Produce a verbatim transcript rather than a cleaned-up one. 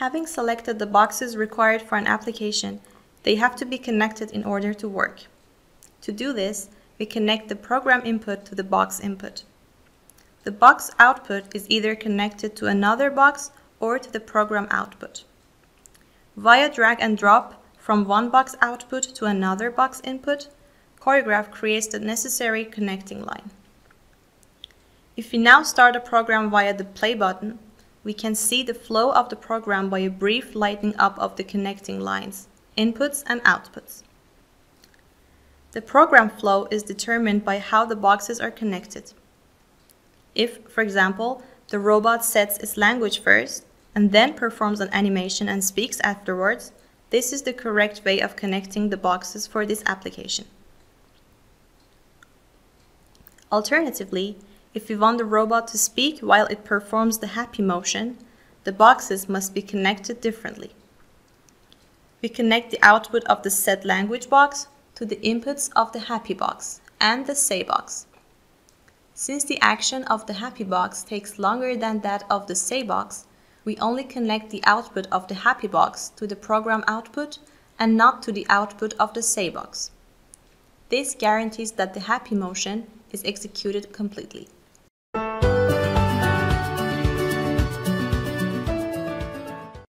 Having selected the boxes required for an application, they have to be connected in order to work. To do this, we connect the program input to the box input. The box output is either connected to another box or to the program output. Via drag and drop from one box output to another box input, Choregraphe creates the necessary connecting line. If we now start a program via the play button, we can see the flow of the program by a brief lighting up of the connecting lines, inputs and outputs. The program flow is determined by how the boxes are connected. If, for example, the robot sets its language first and then performs an animation and speaks afterwards, this is the correct way of connecting the boxes for this application. Alternatively, if we want the robot to speak while it performs the happy motion, the boxes must be connected differently. We connect the output of the set language box to the inputs of the happy box and the say box. Since the action of the happy box takes longer than that of the say box, we only connect the output of the happy box to the program output and not to the output of the say box. This guarantees that the happy motion is executed completely.